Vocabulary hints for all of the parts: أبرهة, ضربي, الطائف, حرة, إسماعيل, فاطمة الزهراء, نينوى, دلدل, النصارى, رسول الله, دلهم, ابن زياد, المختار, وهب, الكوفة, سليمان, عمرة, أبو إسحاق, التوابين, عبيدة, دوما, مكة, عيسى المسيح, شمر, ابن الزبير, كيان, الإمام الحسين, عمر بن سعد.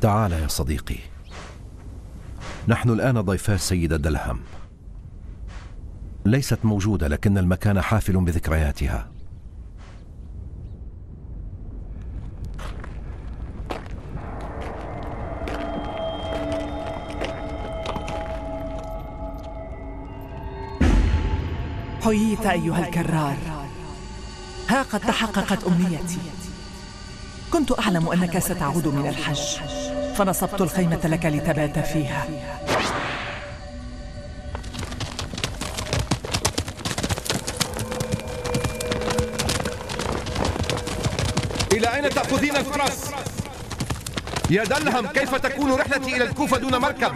تعال يا صديقي، نحن الآن ضيفا السيدة دلهم. ليست موجودة لكن المكان حافل بذكرياتها. حييت أيها الكرار، ها قد تحققت أمنيتي. كنت أعلم أنك ستعود من الحج، فنصبت الخيمة لك لتبات فيها. إلى أين تأخذين الفرس؟ يا دلهم، كيف تكون رحلتي إلى الكوفة دون مركب؟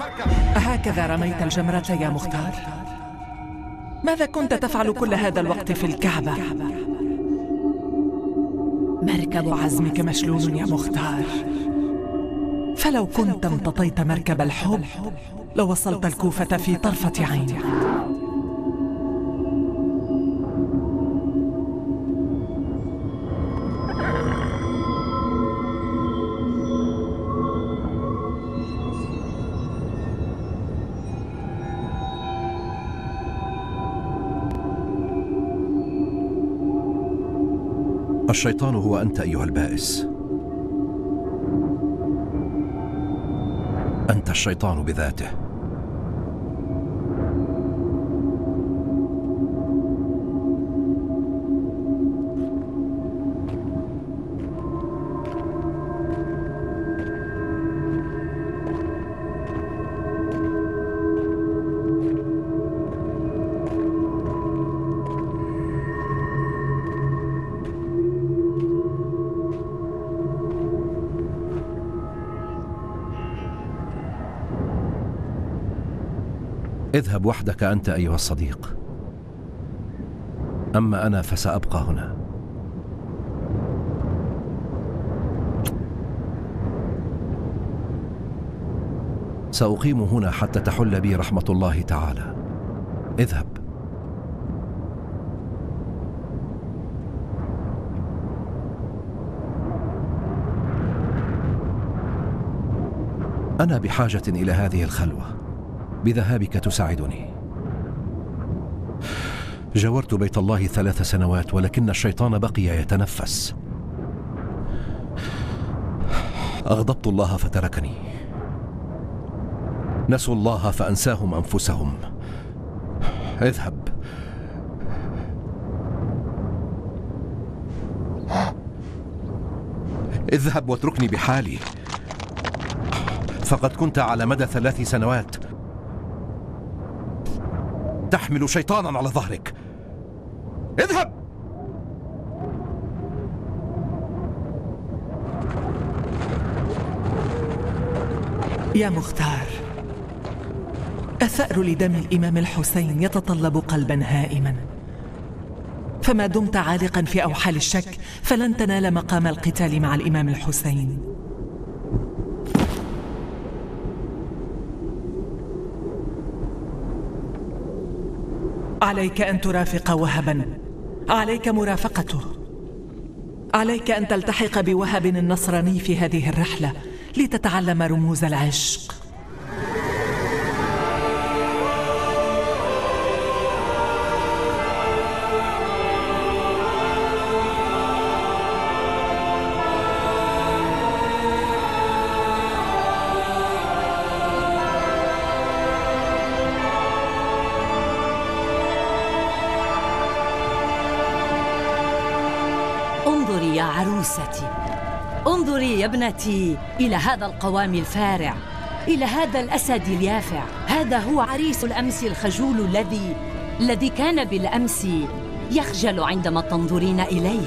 أهكذا رميت الجمرة يا مختار؟ ماذا كنت تفعل كل هذا الوقت في الكعبة؟ مركب عزمك مشلول يا مختار، فلو كنت امتطيت مركب الحب لوصلت الكوفة في طرفة عين. الشيطان هو أنت أيها البائس، أنت الشيطان بذاته. اذهب وحدك أنت أيها الصديق، أما أنا فسأبقى هنا. سأقيم هنا حتى تحل بي رحمة الله تعالى. اذهب. أنا بحاجة إلى هذه الخلوة، بذهابك تساعدني. جاورت بيت الله 3 سنوات ولكن الشيطان بقي يتنفس. أغضبت الله فتركني، نسوا الله فأنساهم أنفسهم. اذهب. اذهب واتركني بحالي، فقد كنت على مدى 3 سنوات تحمل شيطانا على ظهرك. اذهب. يا مختار، الثأر لدم الإمام الحسين يتطلب قلبا هائما، فما دمت عالقا في أوحال الشك فلن تنال مقام القتال مع الإمام الحسين. عليك أن ترافق وهبا، عليك مرافقته، عليك أن تلتحق بوهب النصراني في هذه الرحلة لتتعلم رموز العشق. انظري يا عروستي، انظري يا ابنتي إلى هذا القوام الفارع، إلى هذا الأسد اليافع. هذا هو عريس الأمس الخجول الذي كان بالأمس يخجل عندما تنظرين إليه.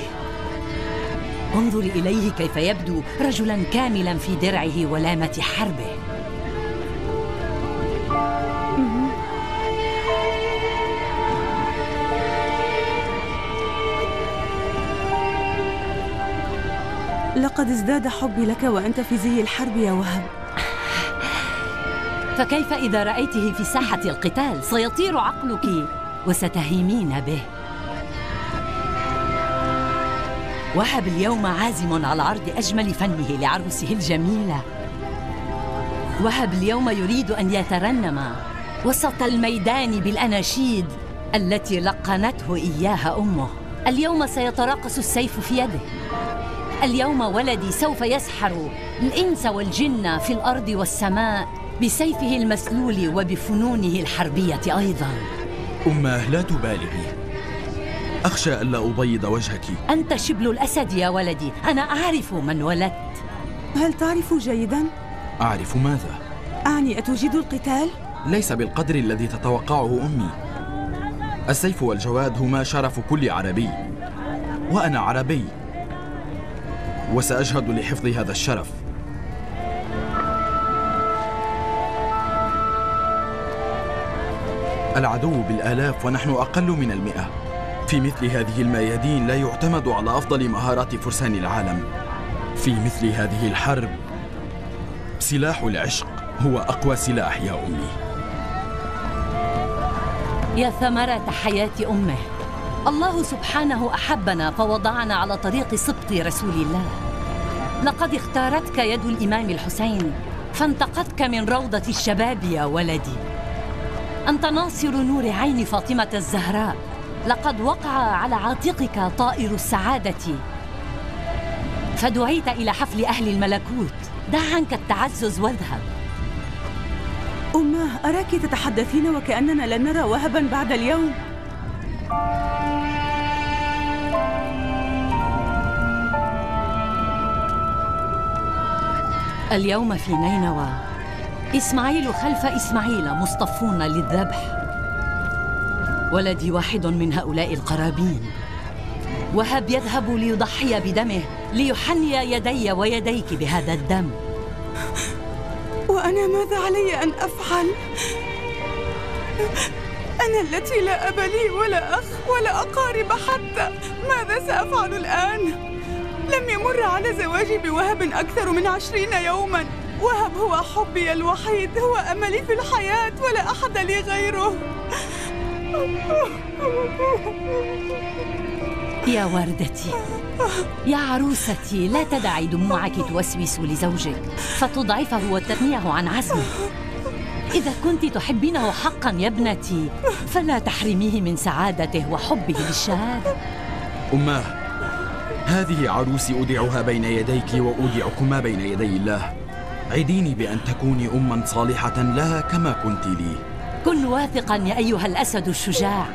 انظري إليه كيف يبدو رجلاً كاملاً في درعه ولامة حربه. لقد ازداد حبي لك وأنت في زي الحرب يا وهب. فكيف إذا رأيته في ساحة القتال؟ سيطير عقلك وستهيمين به. وهب اليوم عازم على عرض أجمل فنه لعروسه الجميلة. وهب اليوم يريد أن يترنم وسط الميدان بالأناشيد التي لقنته إياها أمه. اليوم سيتراقص السيف في يده. اليوم ولدي سوف يسحر الإنس والجن في الأرض والسماء بسيفه المسلول وبفنونه الحربية أيضا. أماه لا تبالغي، أخشى ألا أبيض وجهك. أنت شبل الأسد يا ولدي، أنا أعرف من ولدت. هل تعرف جيدا؟ أعرف ماذا؟ أعني أتجيد القتال؟ ليس بالقدر الذي تتوقعه أمي. السيف والجواد هما شرف كل عربي، وأنا عربي وسأجهد لحفظ هذا الشرف. العدو بالآلاف ونحن أقل من 100. في مثل هذه الميادين لا يعتمد على أفضل مهارات فرسان العالم. في مثل هذه الحرب سلاح العشق هو أقوى سلاح يا أمي. يا ثمرة حياة أمه، الله سبحانه أحبنا فوضعنا على طريق سبط رسول الله. لقد اختارتك يد الإمام الحسين فانتقتك من روضة الشباب يا ولدي. أنت ناصر نور عين فاطمة الزهراء. لقد وقع على عاتقك طائر السعادة، فدعيت إلى حفل أهل الملكوت. دع عنك التعزز واذهب. أماه، أراك تتحدثين وكأننا لن نرى وهبا بعد اليوم. اليوم في نينوى إسماعيل خلف إسماعيل مصطفون للذبح. ولدي واحد من هؤلاء القرابين. وهب يذهب ليضحي بدمه ليحني يدي ويديك بهذا الدم. وأنا ماذا علي أن أفعل؟ أنا التي لا أب لي ولا أخ ولا أقارب حتى. ماذا سأفعل الآن؟ لم يمر على زواجي بوهب أكثر من 20 يوما. وهب هو حبي الوحيد، هو أملي في الحياة، ولا أحد لي غيره. يا وردتي، يا عروستي، لا تدعي دموعك توسوس لزوجك فتضعفه وتثنيه عن عزمه. إذا كنت تحبينه حقا يا ابنتي فلا تحرميه من سعادته وحبه للشهادة. أماه، هذه عروسي أودعها بين يديك وأودعكما بين يدي الله. عديني بأن تكوني أماً صالحة لها كما كنت لي. كن واثقاً يا أيها الأسد الشجاع،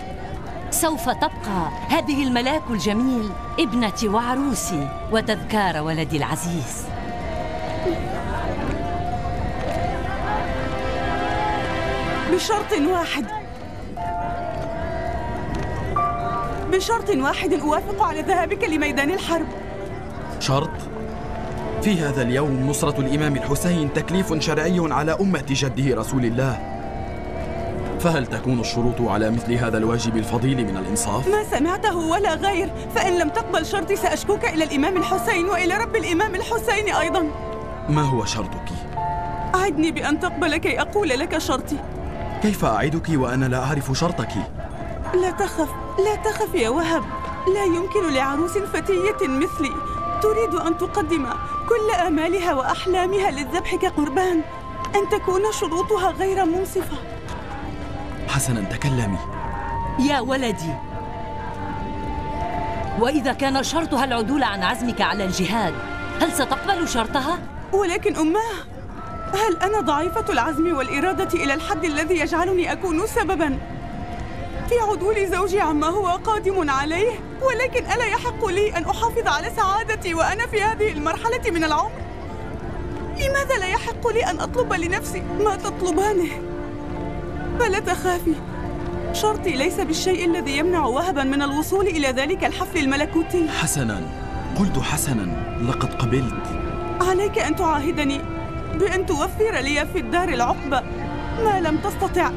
سوف تبقى هذه الملاك الجميل ابنتي وعروسي وتذكار ولدي العزيز. بشرط واحد أوافق على ذهابك لميدان الحرب. شرط؟ في هذا اليوم نصرة الإمام الحسين تكليف شرعي على أمة جده رسول الله، فهل تكون الشروط على مثل هذا الواجب الفضيل من الإنصاف؟ ما سمعته ولا غير، فإن لم تقبل شرطي سأشكوك إلى الإمام الحسين وإلى رب الإمام الحسين أيضا. ما هو شرطك؟ أعدني بأن تقبل كي أقول لك شرطي. كيف أعدك وأنا لا أعرف شرطك؟ لا تخف يا وهب، لا يمكن لعروس فتية مثلي تريد أن تقدم كل آمالها وأحلامها للذبح كقربان أن تكون شروطها غير منصفة. حسناً تكلمي. يا ولدي، وإذا كان شرطها العدول عن عزمك على الجهاد، هل ستقبل شرطها؟ ولكن أماه، هل أنا ضعيفة العزم والإرادة إلى الحد الذي يجعلني أكون سبباً في عدول زوجي عما هو قادم عليه؟ ولكن ألا يحق لي أن أحافظ على سعادتي وأنا في هذه المرحلة من العمر؟ لماذا لا يحق لي أن أطلب لنفسي ما تطلبانه؟ فلا تخافي، شرطي ليس بالشيء الذي يمنع وهبا من الوصول إلى ذلك الحفل الملكوتي. حسناً، قلت حسناً، لقد قبلت. عليك أن تعاهدني بأن توفر لي في الدار العقبة ما لم تستطع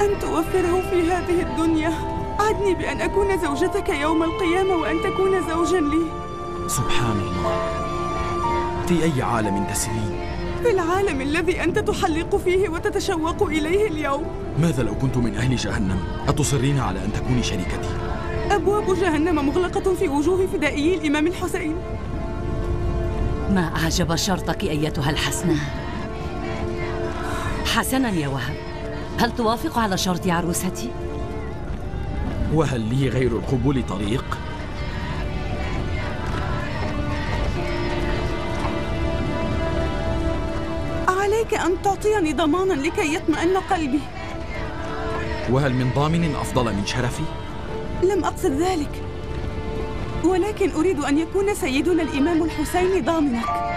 أن توفره في هذه الدنيا. عدني بأن أكون زوجتك يوم القيامة وأن تكون زوجاً لي. سبحان الله، في أي عالم تسرين؟ في العالم الذي أنت تحلق فيه وتتشوق إليه اليوم. ماذا لو كنت من أهل جهنم؟ أتصرين على أن تكوني شريكتي؟ أبواب جهنم مغلقة في وجوه فدائي الإمام الحسين. ما أعجب شرطك أيتها الحسنة. حسناً يا وهب، هل توافق على شرط عروستي؟ وهل لي غير القبول طريق؟ عليك أن تعطيني ضماناً لكي يطمئن قلبي. وهل من ضامن أفضل من شرفي؟ لم أقصد ذلك، ولكن أريد أن يكون سيدنا الإمام الحسين ضامنك.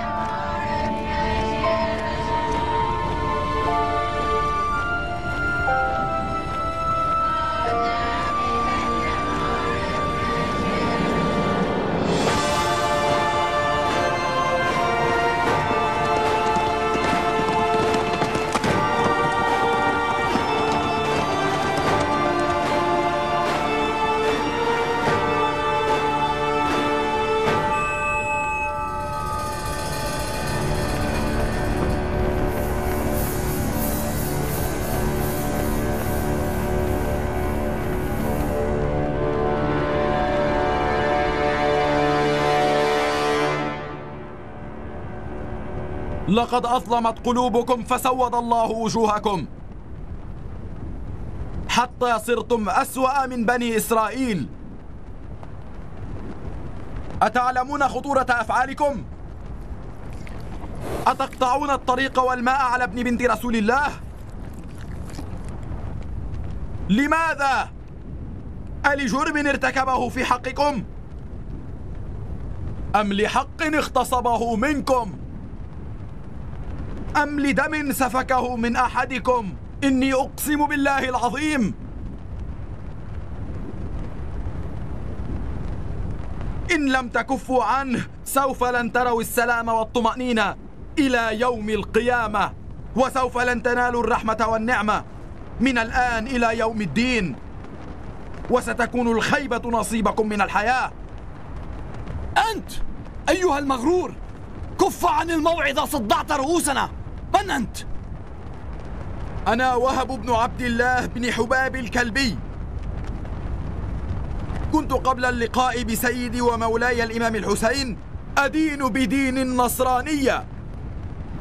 لقد أظلمت قلوبكم فسود الله وجوهكم حتى صرتم أسوأ من بني إسرائيل. أتعلمون خطورة أفعالكم؟ أتقطعون الطريق والماء على ابن بنت رسول الله؟ لماذا؟ ألجرم ارتكبه في حقكم؟ أم لحق اغتصبه منكم؟ أم لدم سفكه من أحدكم؟ إني أقسم بالله العظيم إن لم تكفوا عنه سوف لن تروا السلام والطمأنينة إلى يوم القيامة، وسوف لن تنالوا الرحمة والنعمة من الآن إلى يوم الدين، وستكون الخيبة نصيبكم من الحياة. أنت أيها المغرور، كف عن الموعظة، صدعت رؤوسنا. من أنت؟ أنا وهب بن عبد الله بن حباب الكلبي، كنت قبل اللقاء بسيدي ومولاي الإمام الحسين أدين بدين النصرانية،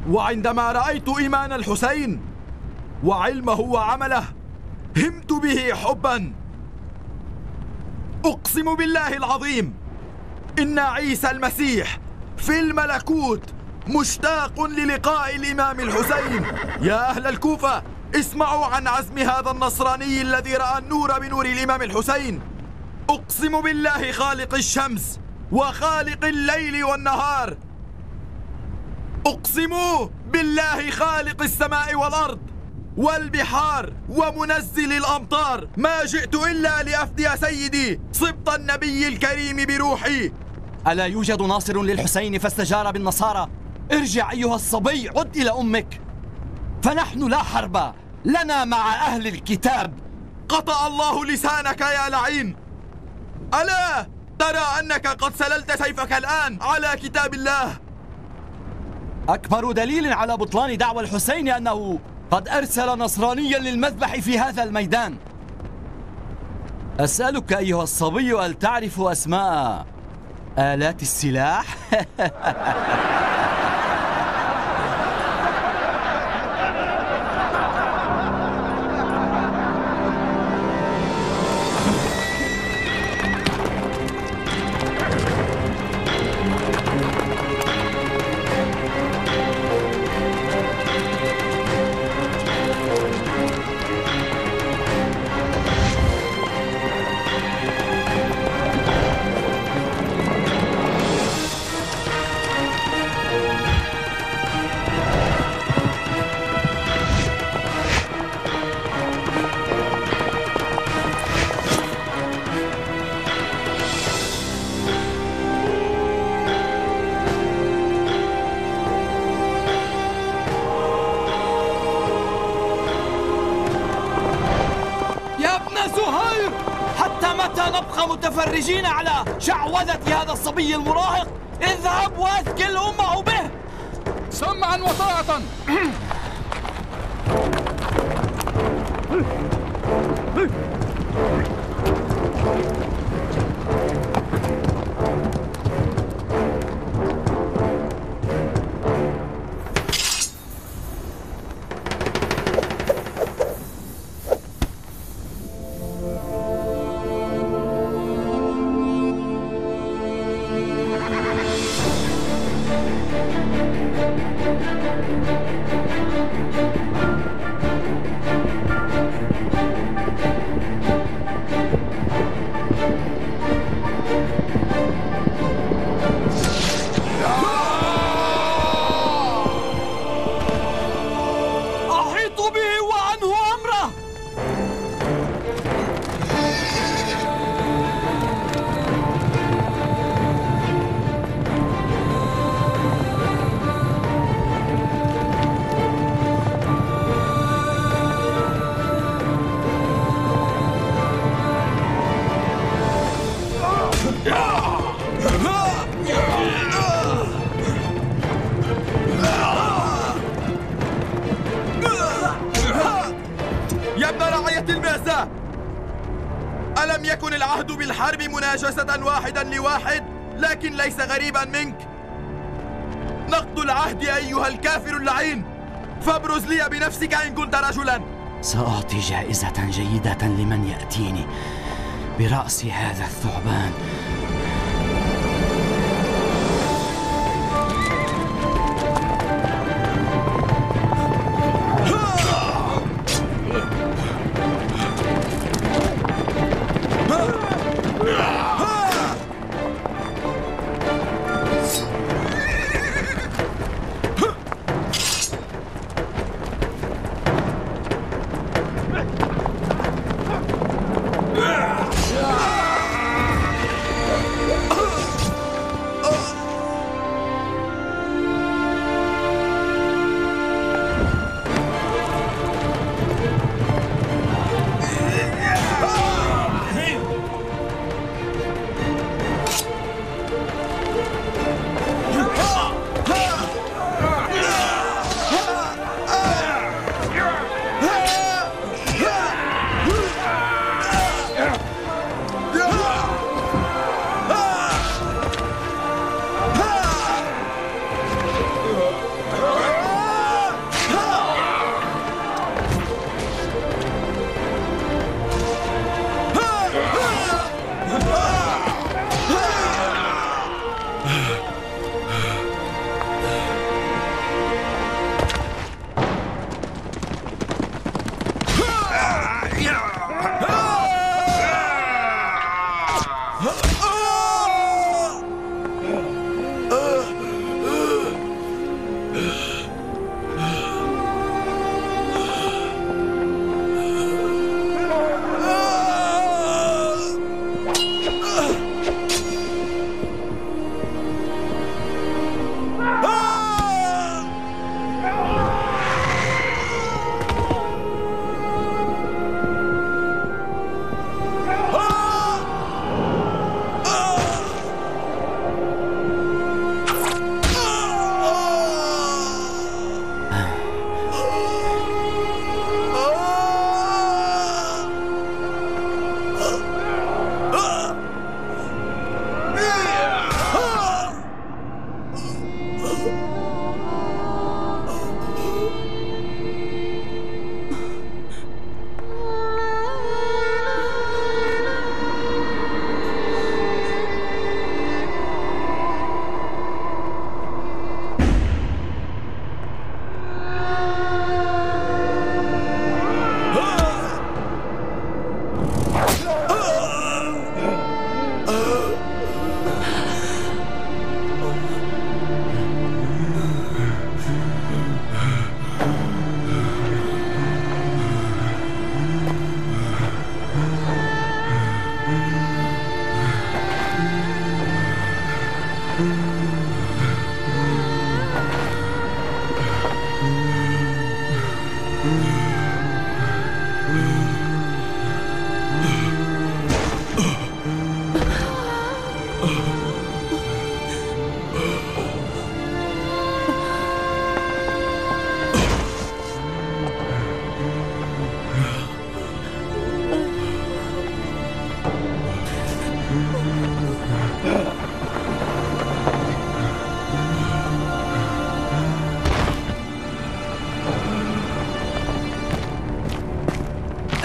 وعندما رأيت إيمان الحسين وعلمه وعمله همت به حبا. أقسم بالله العظيم إن عيسى المسيح في الملكوت مشتاق للقاء الإمام الحسين. يا أهل الكوفة اسمعوا عن عزم هذا النصراني الذي رأى النور بنور الإمام الحسين. أقسم بالله خالق الشمس وخالق الليل والنهار، أقسم بالله خالق السماء والأرض والبحار ومنزل الأمطار، ما جئت إلا لأفدي سيدي سبط النبي الكريم بروحي. ألا يوجد ناصر للحسين فاستجار بالنصارى؟ ارجع أيها الصبي، عد إلى أمك، فنحن لا حرب لنا مع أهل الكتاب. قطع الله لسانك يا لعين. ألا ترى أنك قد سللت سيفك الآن على كتاب الله؟ أكبر دليل على بطلان دعوى الحسين أنه قد أرسل نصرانيا للمذبح في هذا الميدان. أسألك أيها الصبي هل تعرف أسماء آلات السلاح؟ متفرجين على شعوذة هذا الصبي المراهق، اذهب واثقل أمه به. سمعا وطاعة. مناجسة واحدا لواحد، لكن ليس غريبا منك. نقض العهد أيها الكافر اللعين، فابرز لي بنفسك إن كنت رجلا. سأعطي جائزة جيدة لمن يأتيني برأس هذا الثعبان.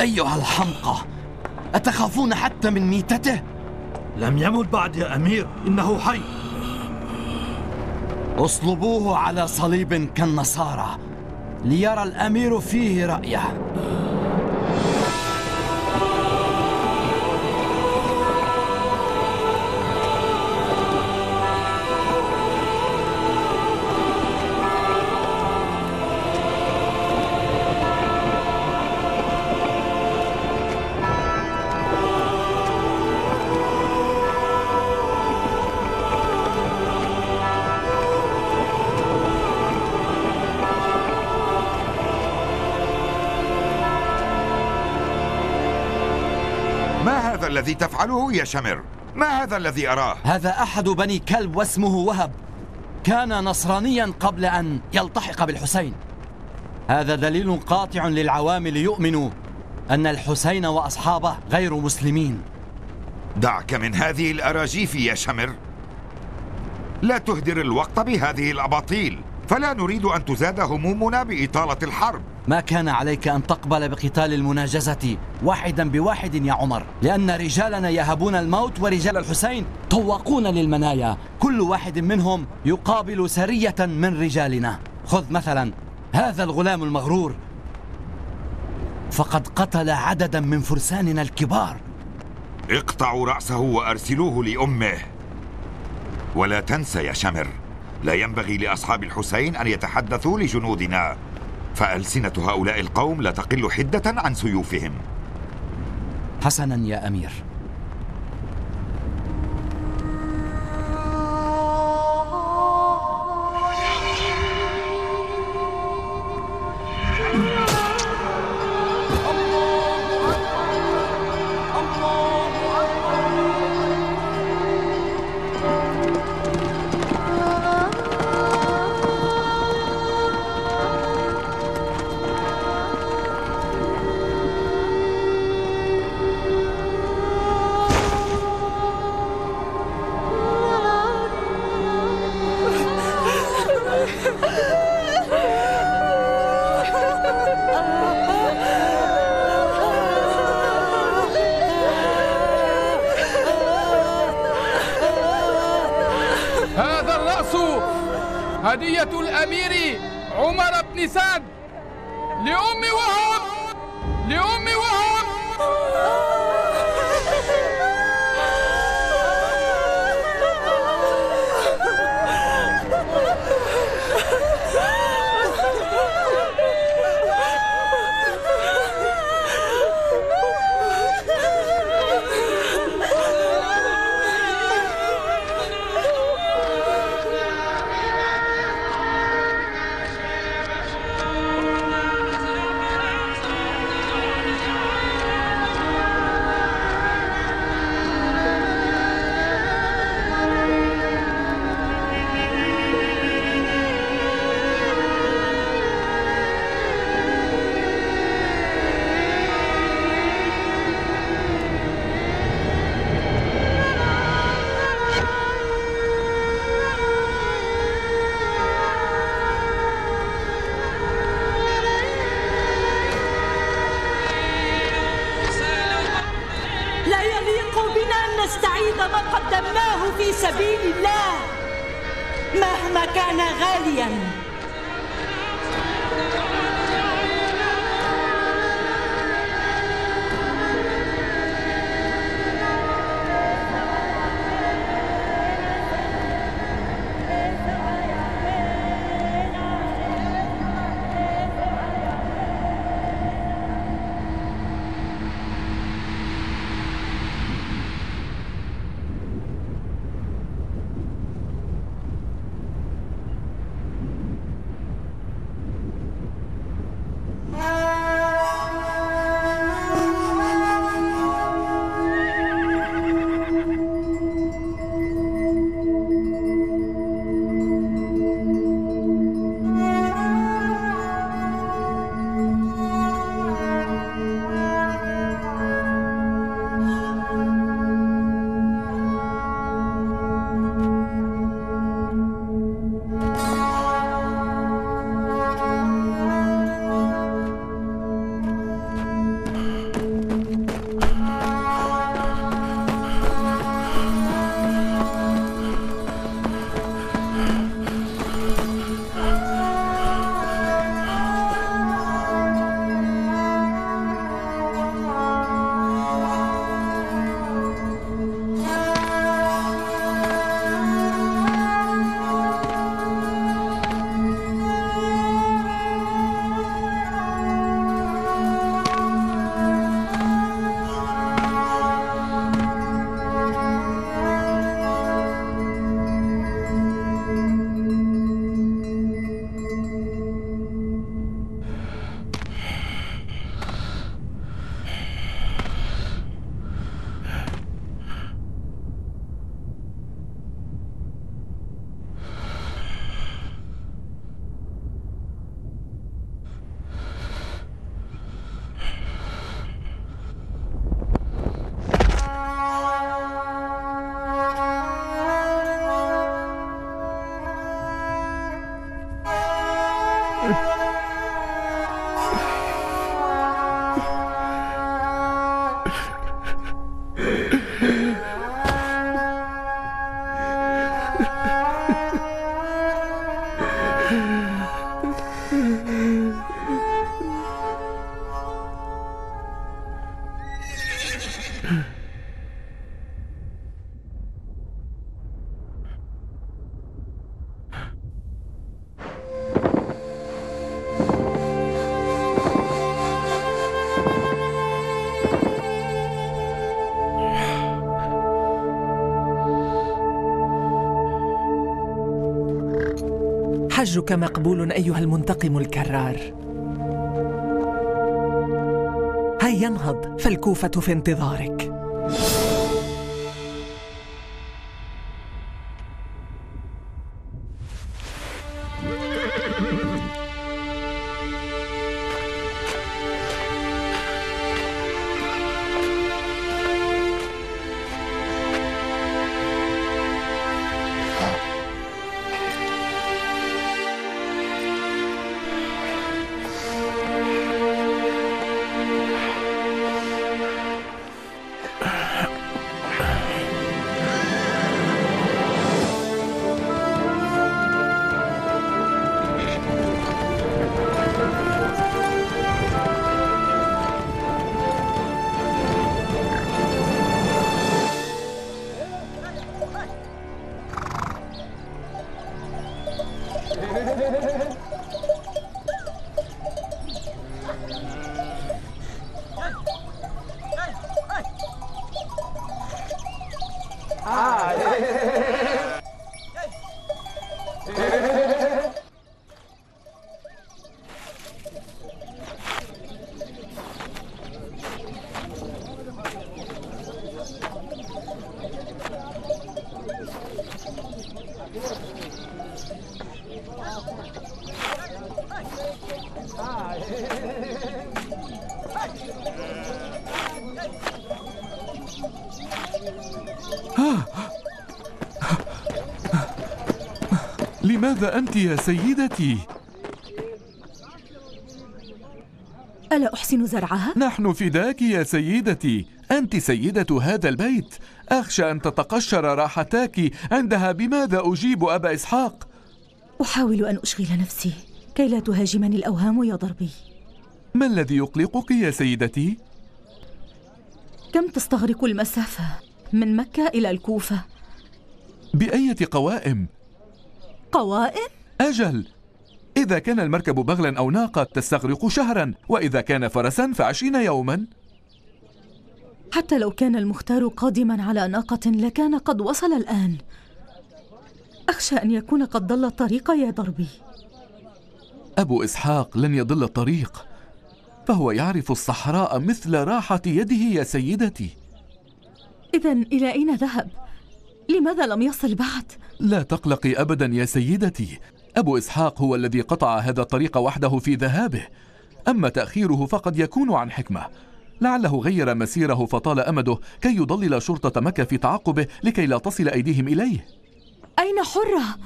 أيها الحمقى، أتخافون حتى من ميتته؟ لم يمت بعد يا أمير، إنه حي. اصلبوه على صليب كالنصارى ليرى الأمير فيه رأيه. الذي تفعله يا شمر؟ ما هذا الذي أراه؟ هذا أحد بني كلب واسمه وهب، كان نصرانيا قبل أن يلتحق بالحسين. هذا دليل قاطع للعوام ليؤمنوا أن الحسين وأصحابه غير مسلمين. دعك من هذه الأراجيف يا شمر، لا تهدر الوقت بهذه الأباطيل، فلا نريد أن تزاد همومنا بإطالة الحرب. ما كان عليك أن تقبل بقتال المناجزة واحدا بواحد يا عمر، لأن رجالنا يهبون الموت ورجال الحسين طواقون للمنايا، كل واحد منهم يقابل سرية من رجالنا. خذ مثلا هذا الغلام المغرور، فقد قتل عددا من فرساننا الكبار. اقطعوا رأسه وأرسلوه لأمه. ولا تنسى يا شمر، لا ينبغي لأصحاب الحسين أن يتحدثوا لجنودنا، فألسنة هؤلاء القوم لا تقل حدة عن سيوفهم. حسنا يا أمير. هدية الأمير عمر بن سعد لأم وهب، لأم وهب. خروجك مقبول أيها المنتقم الكرار. هيا انهض، فالكوفة في انتظارك. لماذا أنت يا سيدتي؟ ألا أحسن زرعها؟ نحن فداك يا سيدتي، أنت سيدة هذا البيت، أخشى أن تتقشر راحتاك، عندها بماذا أجيب أبا إسحاق؟ أحاول أن أشغل نفسي كي لا تهاجمني الأوهام يا ضربي. ما الذي يقلقك يا سيدتي؟ كم تستغرق المسافة من مكة إلى الكوفة؟ بأية قوائم؟ قوائم؟ أجل، إذا كان المركب بغلا أو ناقة تستغرق شهرا، وإذا كان فرسا ف20 يوما. حتى لو كان المختار قادما على ناقة لكان قد وصل الآن. أخشى أن يكون قد ضل الطريق يا ضربي. أبو إسحاق لن يضل الطريق، فهو يعرف الصحراء مثل راحة يده يا سيدتي. إذا إلى أين ذهب؟ لماذا لم يصل بعد؟ لا تقلقي أبدا يا سيدتي، أبو إسحاق هو الذي قطع هذا الطريق وحده في ذهابه، أما تأخيره فقد يكون عن حكمة، لعله غير مسيره فطال أمده كي يضلل شرطة مكة في تعقبه لكي لا تصل أيديهم إليه. أين حرة؟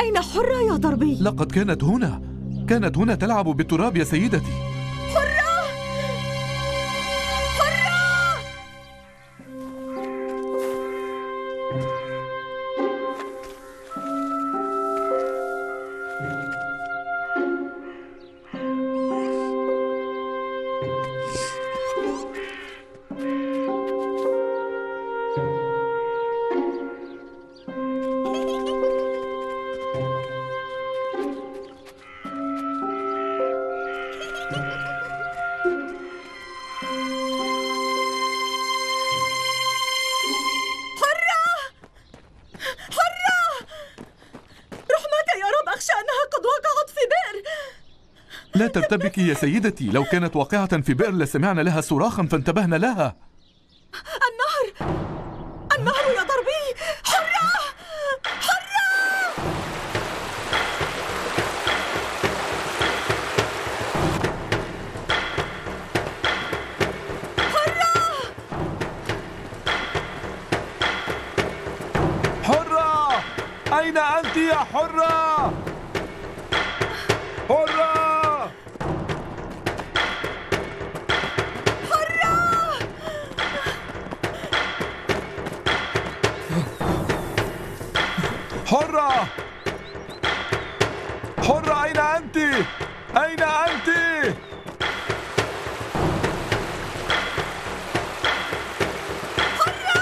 أين حرة يا ضربي؟ لقد كانت هنا تلعب بالتراب يا سيدتي. لا ترتبكي يا سيدتي، لو كانت واقعة في بئر لسمعنا لها صراخا فانتبهنا لها. النهر، النهر يا ضربي. حرة، حرة. حرة، حرة، أين أنت يا حرة؟ حرة، حرة، حرة، أين أنت؟ أين أنت؟ حرة!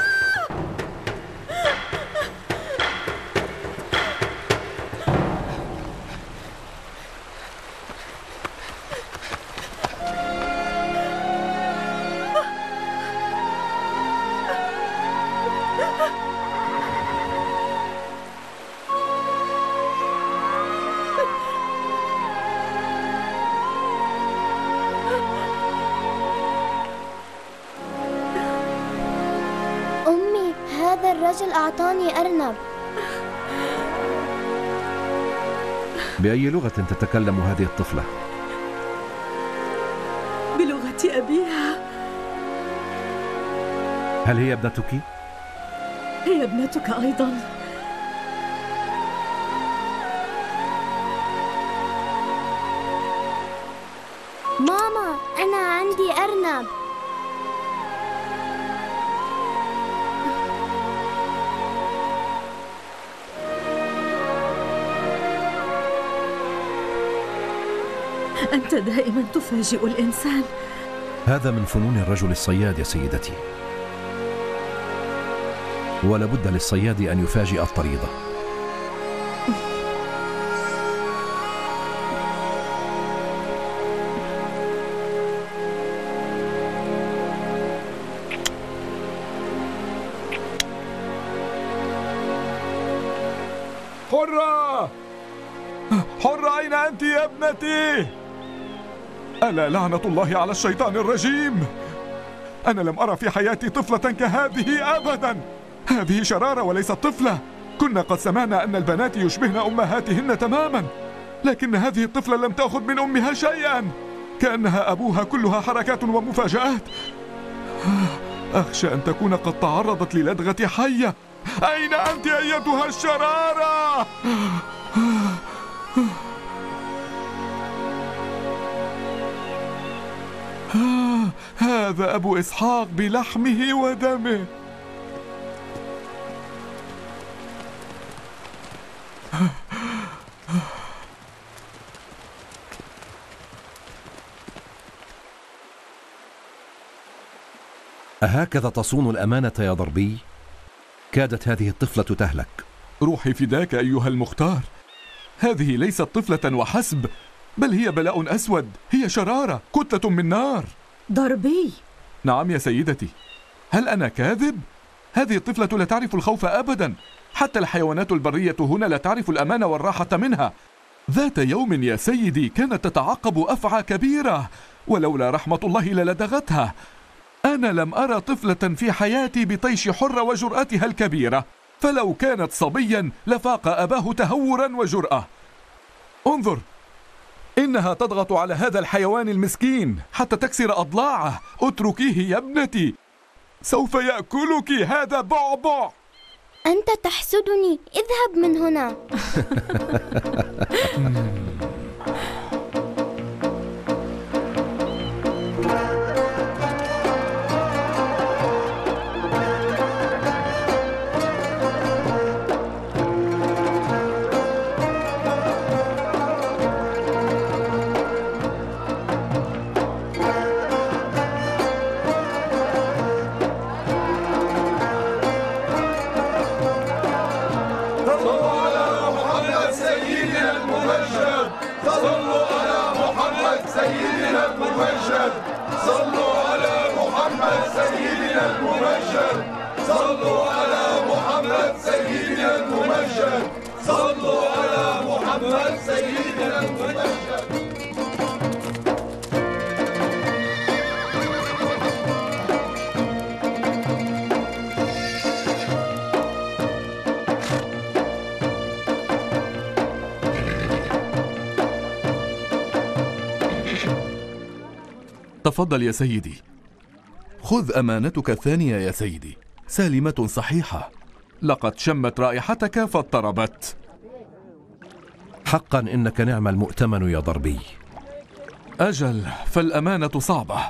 الرجل أعطاني أرنب. بأي لغة تتكلم هذه الطفلة؟ بلغة أبيها. هل هي ابنتك؟ هي ابنتك أيضا. ماما أنا عندي أرنب. أنت دائما تفاجئ الإنسان. هذا من فنون الرجل الصياد يا سيدتي، ولابد للصياد أن يفاجئ الطريدة. حرة! حرة أين أنت يا ابنتي؟ ألا لعنة الله على الشيطان الرجيم! أنا لم أرى في حياتي طفلة كهذه أبدا. هذه شرارة وليست طفلة. كنا قد سمعنا أن البنات يشبهن أمهاتهن تماما، لكن هذه الطفلة لم تأخذ من أمها شيئا، كأنها أبوها، كلها حركات ومفاجآت. أخشى أن تكون قد تعرضت للدغة حية. أين أنت أيتها الشرارة؟ هذا أبو إسحاق بلحمه ودمه. أهكذا تصون الأمانة يا ضربي؟ كادت هذه الطفلة تهلك. روحي فداك أيها المختار، هذه ليست طفلة وحسب، بل هي بلاء أسود، هي شرارة، كتلة من نار. ضربي! نعم يا سيدتي، هل أنا كاذب؟ هذه الطفلة لا تعرف الخوف أبدا، حتى الحيوانات البرية هنا لا تعرف الأمان والراحة منها. ذات يوم يا سيدي كانت تتعقب أفعى كبيرة، ولولا رحمة الله للدغتها. أنا لم أرى طفلة في حياتي بطيش حرة وجرأتها الكبيرة، فلو كانت صبيا لفاق أباه تهورا وجرأة. انظر، إنها تضغط على هذا الحيوان المسكين حتى تكسر أضلاعه. اتركيه يا ابنتي، سوف يأكلك هذا بعبع. أنت تحسدني، اذهب من هنا. تفضل يا سيدي، خذ أمانتك الثانية يا سيدي، سالمة صحيحة، لقد شمت رائحتك فاضطربت. حقا إنك نعم المؤتمن يا ضربي. أجل، فالأمانة صعبة،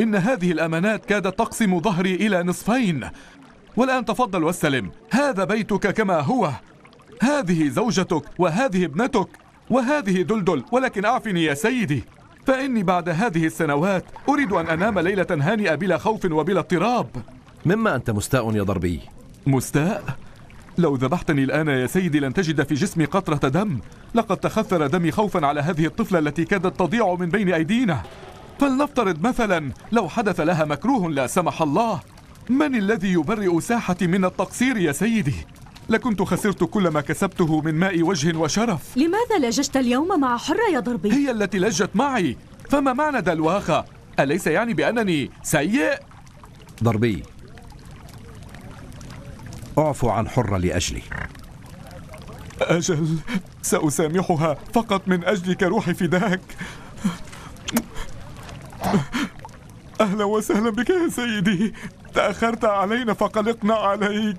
إن هذه الأمانات كادت تقسم ظهري إلى نصفين. والآن تفضل واستلم، هذا بيتك كما هو، هذه زوجتك وهذه ابنتك وهذه دلدل. ولكن أعفني يا سيدي، فإني بعد هذه السنوات أريد أن أنام ليلة هانئة بلا خوف وبلا اضطراب. مما أنت مستاء يا ضربي. مستاء؟ لو ذبحتني الآن يا سيدي لن تجد في جسمي قطرة دم، لقد تخثر دمي خوفا على هذه الطفلة التي كادت تضيع من بين أيدينا. فلنفترض مثلا لو حدث لها مكروه لا سمح الله، من الذي يبرئ ساحتي من التقصير يا سيدي؟ لكنت خسرت كل ما كسبته من ماء وجه وشرف. لماذا لججت اليوم مع حرة يا ضربي؟ هي التي لجت معي، فما معنى دلواخة؟ أليس يعني بأنني سيء؟ ضربي، أعفو عن حرة لأجلي. أجل، سأسامحها فقط من أجلك، روحي فداك. أهلا وسهلا بك يا سيدي، تأخرت علينا فقلقنا عليك.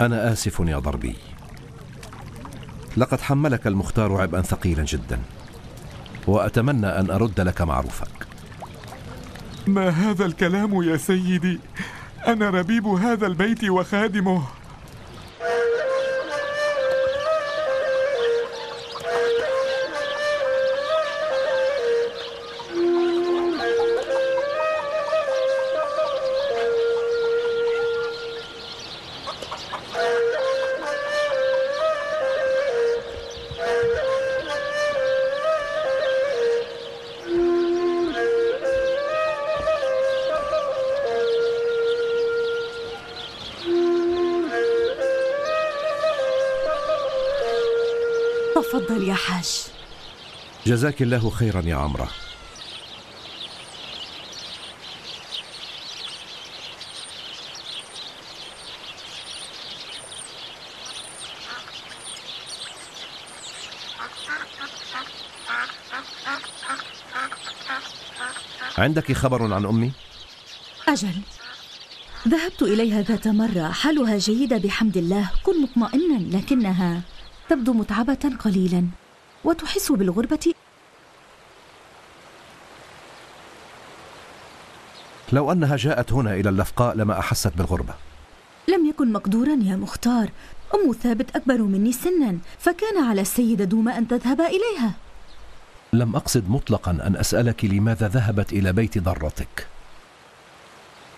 أنا آسف يا ضربي، لقد حملك المختار عبئا ثقيلا جدا، وأتمنى أن أرد لك معروفك. ما هذا الكلام يا سيدي، أنا ربيب هذا البيت وخادمه. تفضل يا حاج. جزاك الله خيرا يا عمرة. عندك خبر عن أمي؟ أجل، ذهبت إليها ذات مرة، حالها جيدة بحمد الله، كن مطمئنا، لكنها تبدو متعبة قليلا وتحس بالغربة. لو أنها جاءت هنا إلى اللفقاء لما أحست بالغربة. لم يكن مقدورا يا مختار، أم ثابت أكبر مني سنا، فكان على السيدة دوما أن تذهب إليها. لم أقصد مطلقا أن أسألك لماذا ذهبت إلى بيت ضرتك،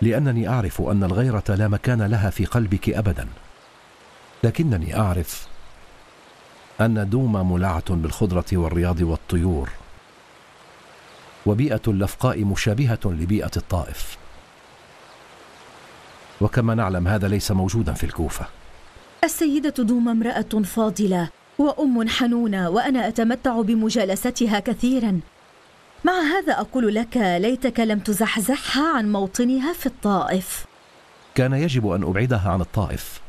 لأنني أعرف أن الغيرة لا مكان لها في قلبك أبدا، لكنني أعرف أن دوما ملعة بالخضرة والرياض والطيور، وبيئة اللفقاء مشابهة لبيئة الطائف، وكما نعلم هذا ليس موجودا في الكوفة. السيدة دوما امرأة فاضلة وأم حنونة، وأنا أتمتع بمجالستها كثيرا. مع هذا أقول لك، ليتك لم تزحزحها عن موطنها في الطائف. كان يجب أن أبعدها عن الطائف،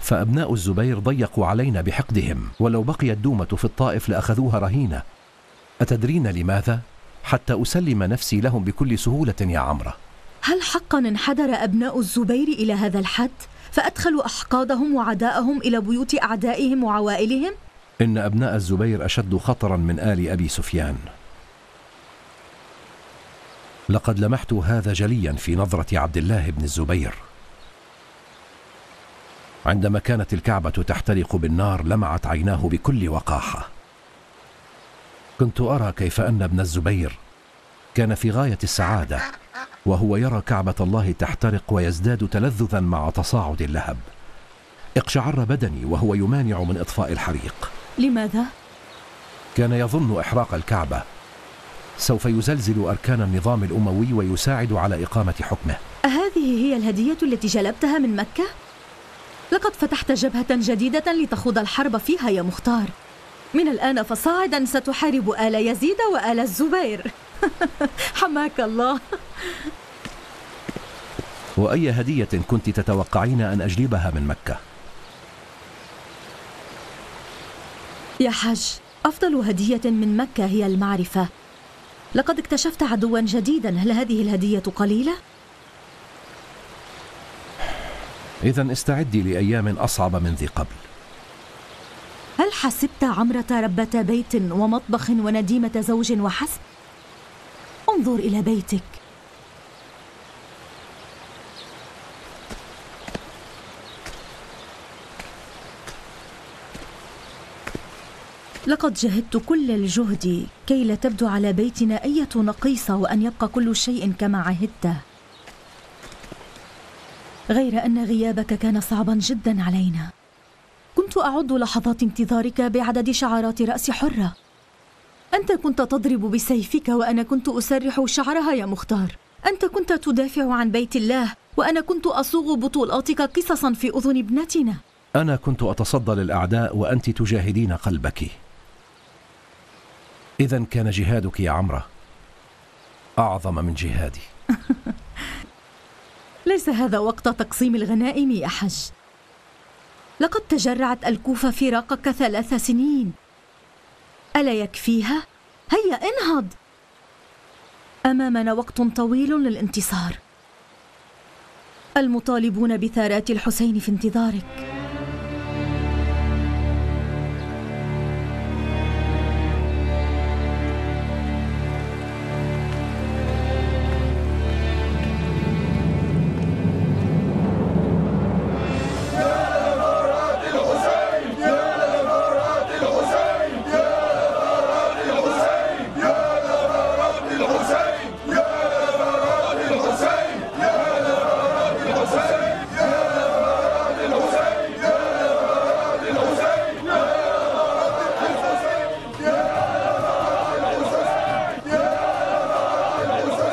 فأبناء الزبير ضيقوا علينا بحقدهم، ولو بقيت دومة في الطائف لأخذوها رهينة. أتدرين لماذا؟ حتى أسلم نفسي لهم بكل سهولة يا عمرة. هل حقا انحدر أبناء الزبير إلى هذا الحد، فأدخلوا أحقادهم وعداءهم إلى بيوت أعدائهم وعوائلهم؟ إن أبناء الزبير أشد خطرا من آل أبي سفيان، لقد لمحت هذا جليا في نظرة عبد الله بن الزبير. عندما كانت الكعبة تحترق بالنار لمعت عيناه بكل وقاحة. كنت أرى كيف أن ابن الزبير كان في غاية السعادة وهو يرى كعبة الله تحترق، ويزداد تلذذا مع تصاعد اللهب. اقشعر بدني وهو يمانع من إطفاء الحريق. لماذا؟ كان يظن إحراق الكعبة سوف يزلزل أركان النظام الأموي ويساعد على إقامة حكمه. أهذه هي الهدية التي جلبتها من مكة؟ لقد فتحت جبهة جديدة لتخوض الحرب فيها يا مختار. من الآن فصاعدا ستحارب آل يزيد وآل الزبير. حماك الله. وأي هدية كنت تتوقعين أن أجلبها من مكة؟ يا حاج، أفضل هدية من مكة هي المعرفة. لقد اكتشفت عدوا جديدا، هل هذه الهدية قليلة؟ إذا استعدي لأيام أصعب من ذي قبل. هل حسبت عمرة ربة بيت ومطبخ ونديمة زوج وحسب؟ انظر إلى بيتك. لقد جهدت كل الجهد كي لا تبدو على بيتنا أية نقيصة، وأن يبقى كل شيء كما عهدته، غير أن غيابك كان صعبا جدا علينا. كنت أعد لحظات انتظارك بعدد شعرات رأس حرة. أنت كنت تضرب بسيفك وأنا كنت أسرح شعرها يا مختار. أنت كنت تدافع عن بيت الله وأنا كنت أصوغ بطولاتك قصصا في أذن ابنتنا. أنا كنت أتصدى للأعداء وأنت تجاهدين قلبك. إذا كان جهادك يا عمرة أعظم من جهادي. ليس هذا وقت تقسيم الغنائم يا حج. لقد تجرعت الكوفة فراقك 3 سنين، ألا يكفيها؟ هيا انهض، أمامنا وقت طويل للانتصار. المطالبون بثارات الحسين في انتظارك.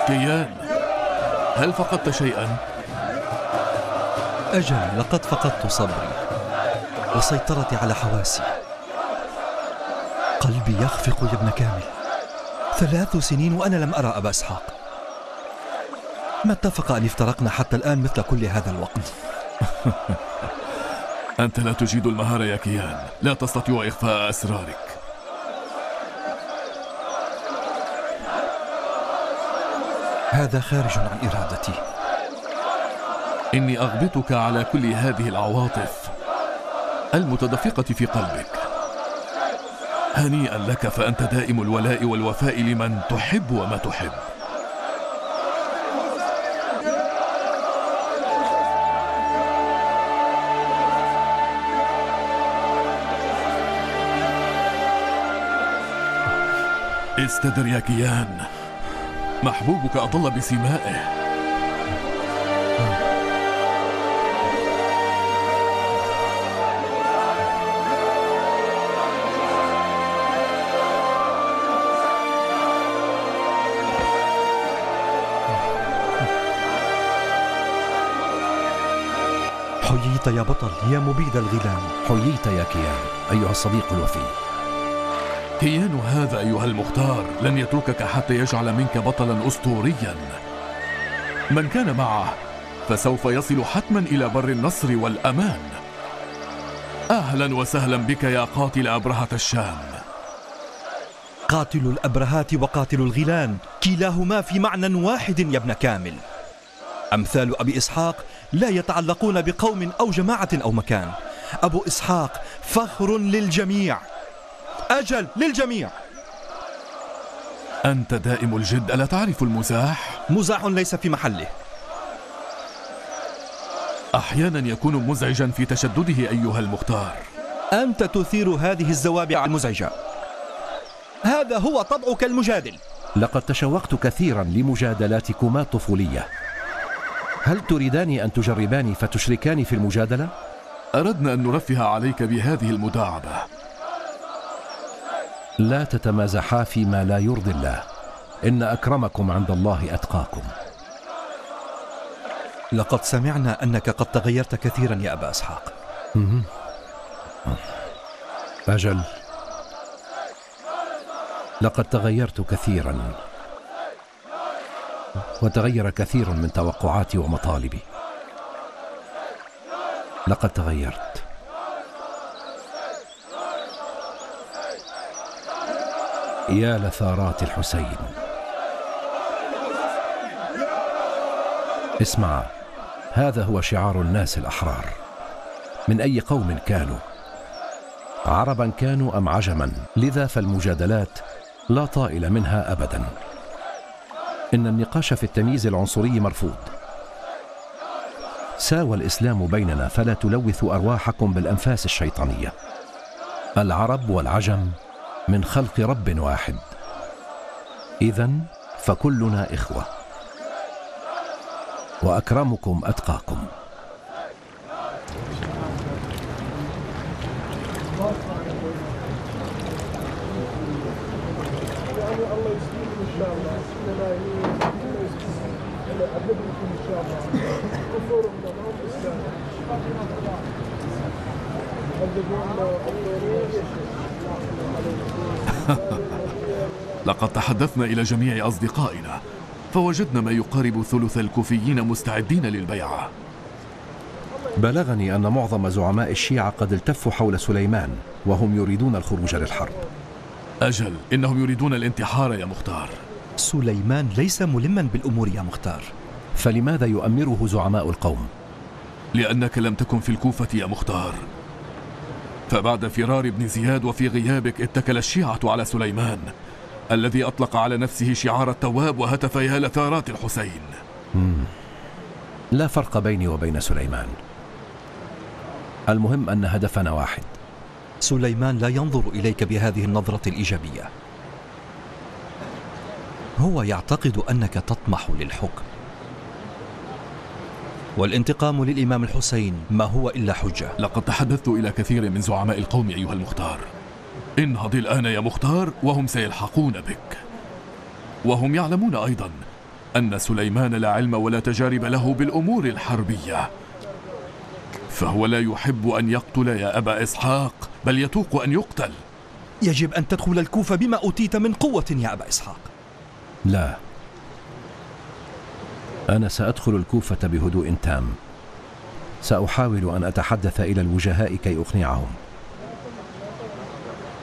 كيان، هل فقدت شيئا؟ أجل، لقد فقدت صبري وسيطرتي على حواسي. قلبي يخفق يا ابن كامل. 3 سنين وأنا لم أرى أبا إسحاق. ما اتفق أن افترقنا حتى الآن مثل كل هذا الوقت؟ أنت لا تجيد المهارة يا كيان، لا تستطيع إخفاء أسرارك. هذا خارج عن إرادتي. إني أغبطك على كل هذه العواطف المتدفقة في قلبك. هنيئا لك، فأنت دائم الولاء والوفاء لمن تحب وما تحب. استدر يا كيان، محبوبك أطل بسمائه. حييت يا بطل، يا مبيد الغلام. حييت يا كيان أيها الصديق الوفي. كيان هذا أيها المختار لن يتركك حتى يجعل منك بطلا أسطوريا. من كان معه فسوف يصل حتما إلى بر النصر والأمان. أهلا وسهلا بك يا قاتل أبرهة الشام. قاتل الأبرهات وقاتل الغيلان كلاهما في معنى واحد يا ابن كامل. أمثال أبي إسحاق لا يتعلقون بقوم أو جماعة أو مكان. أبو إسحاق فخر للجميع. أجل، للجميع. أنت دائم الجد، ألا تعرف المزاح؟ مزاح ليس في محله. أحيانا يكون مزعجا في تشدده أيها المختار. أنت تثير هذه الزوابع المزعجة. هذا هو طبعك المجادل. لقد تشوقت كثيرا لمجادلاتكما الطفولية. هل تريدان أن تجرباني فتشركاني في المجادلة؟ أردنا أن نرفه عليك بهذه المداعبة. لا تتمازحا فيما لا يرضي الله، إن أكرمكم عند الله أتقاكم. لقد سمعنا أنك قد تغيرت كثيرا يا أبا إسحاق. أجل، لقد تغيرت كثيرا، وتغير كثير من توقعاتي ومطالبي. لقد تغيرت. يا لثارات الحسين. اسمع، هذا هو شعار الناس الأحرار، من أي قوم كانوا، عربا كانوا أم عجما. لذا فالمجادلات لا طائل منها أبدا. إن النقاش في التمييز العنصري مرفوض. ساوى الإسلام بيننا، فلا تلوثوا أرواحكم بالأنفاس الشيطانية. العرب والعجم من خلق رب واحد، إذن فكلنا إخوة، وأكرمكم أتقاكم. لقد تحدثنا إلى جميع أصدقائنا، فوجدنا ما يقارب ثلث الكوفيين مستعدين للبيعة. بلغني أن معظم زعماء الشيعة قد التفوا حول سليمان وهم يريدون الخروج للحرب. أجل، إنهم يريدون الانتحار يا مختار. سليمان ليس ملما بالأمور يا مختار. فلماذا يؤمره زعماء القوم؟ لأنك لم تكن في الكوفة يا مختار. فبعد فرار ابن زياد وفي غيابك اتكل الشيعة على سليمان الذي أطلق على نفسه شعار التواب وهتف يا لثارات الحسين. لا فرق بيني وبين سليمان. المهم أن هدفنا واحد. سليمان لا ينظر إليك بهذه النظرة الإيجابية. هو يعتقد أنك تطمح للحكم، والانتقام للإمام الحسين ما هو إلا حجة. لقد تحدثت إلى كثير من زعماء القوم أيها المختار. انهض الآن يا مختار وهم سيلحقون بك، وهم يعلمون أيضا أن سليمان لا علم ولا تجارب له بالأمور الحربية، فهو لا يحب أن يقتل يا أبا إسحاق، بل يتوق أن يقتل. يجب أن تدخل الكوفة بما أوتيت من قوة يا أبا إسحاق. لا، أنا سأدخل الكوفة بهدوء تام. سأحاول أن أتحدث إلى الوجهاء كي أقنعهم.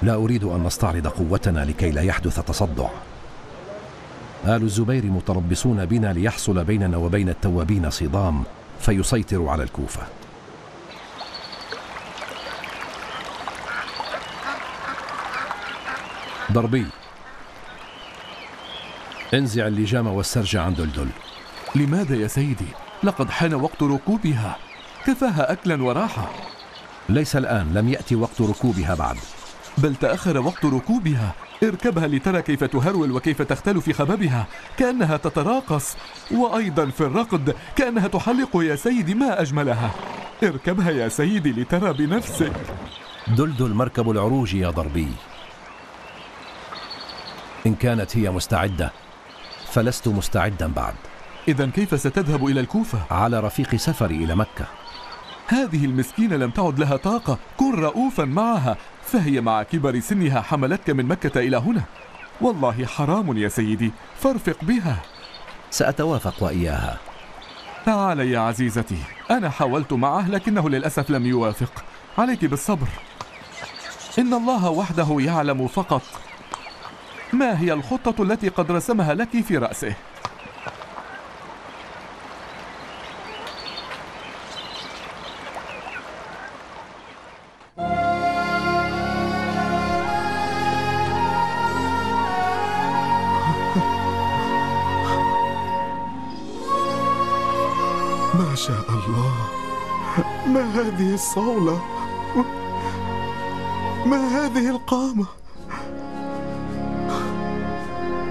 لا أريد أن نستعرض قوتنا لكي لا يحدث تصدع. آل الزبير متربصون بنا ليحصل بيننا وبين التوابين صدام فيسيطر على الكوفة. ضربي، انزع اللجام والسرج عن دلدل. لماذا يا سيدي؟ لقد حان وقت ركوبها، كفاها أكلا وراحة. ليس الآن، لم يأتي وقت ركوبها بعد. بل تأخر وقت ركوبها. اركبها لترى كيف تهرول وكيف تختل في خبابها كأنها تتراقص، وأيضا في الرقد كأنها تحلق. يا سيدي ما أجملها، اركبها يا سيدي لترى بنفسك. دلدل مركب العروج يا ضربي. إن كانت هي مستعدة فلست مستعدا بعد. إذا كيف ستذهب إلى الكوفة؟ على رفيق سفري إلى مكة. هذه المسكينة لم تعد لها طاقة، كن رؤوفا معها، فهي مع كبر سنها حملتك من مكة إلى هنا. والله حرام يا سيدي، فارفق بها. سأتوافق وإياها. تعال يا عزيزتي، أنا حاولت معه لكنه للأسف لم يوافق. عليك بالصبر، إن الله وحده يعلم فقط ما هي الخطة التي قد رسمها لك في رأسه. ما شاء الله، ما هذه الصولة، ما هذه القامة.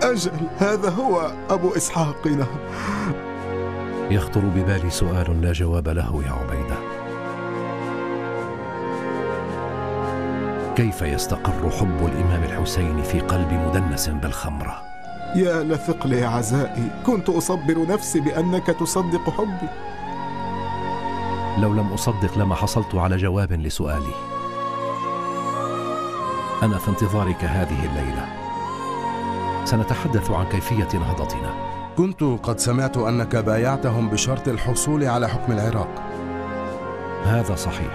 أجل، هذا هو أبو إسحاقنا. يخطر ببالي سؤال لا جواب له يا عبيدة. كيف يستقر حب الإمام الحسين في قلب مدنس بالخمرة؟ يا لثقل يا عزائي، كنت أصبر نفسي بأنك تصدق حبي. لو لم أصدق لما حصلت على جواب لسؤالي. أنا في انتظارك هذه الليلة، سنتحدث عن كيفية نهضتنا. كنت قد سمعت أنك بايعتهم بشرط الحصول على حكم العراق. هذا صحيح.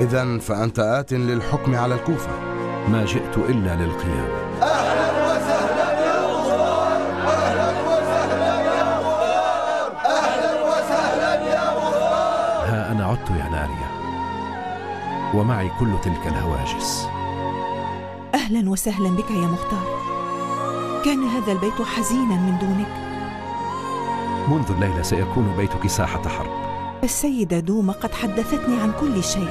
إذن فأنت آت للحكم على الكوفة. ما جئت إلا للقيام. أهلا وسهلا يا مختار، أهلا وسهلا يا مختار، أهلا وسهلا يا مختار. ها أنا عدت يا نارية، ومعي كل تلك الهواجس. أهلا وسهلا بك يا مختار. كان هذا البيت حزينا من دونك. منذ الليلة سيكون بيتك ساحة حرب. السيدة دوما قد حدثتني عن كل شيء.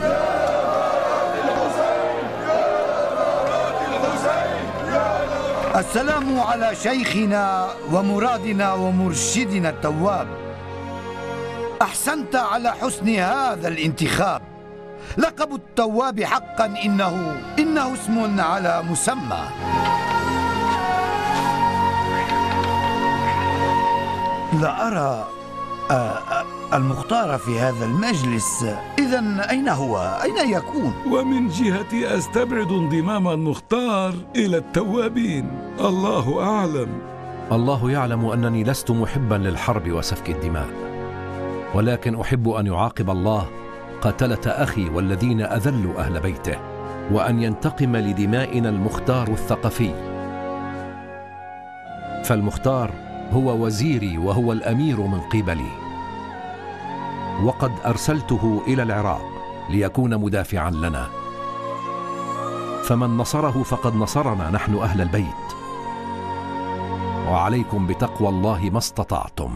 السلام على شيخنا ومرادنا ومرشدنا التواب. أحسنت على حسن هذا الانتخاب. لقب التواب حقا إنه اسم على مسمى. لا أرى المختار في هذا المجلس. إذن أين هو؟ أين يكون؟ ومن جهتي أستبعد انضمام المختار إلى التوابين. الله أعلم. الله يعلم أنني لست محبا للحرب وسفك الدماء، ولكن أحب أن يعاقب الله قتلة أخي والذين أذلوا أهل بيته، وأن ينتقم لدمائنا المختار الثقفي. فالمختار هو وزيري وهو الأمير من قبلي، وقد أرسلته إلى العراق ليكون مدافعا لنا، فمن نصره فقد نصرنا نحن أهل البيت، وعليكم بتقوى الله ما استطعتم.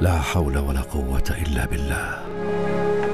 لا حول ولا قوة إلا بالله.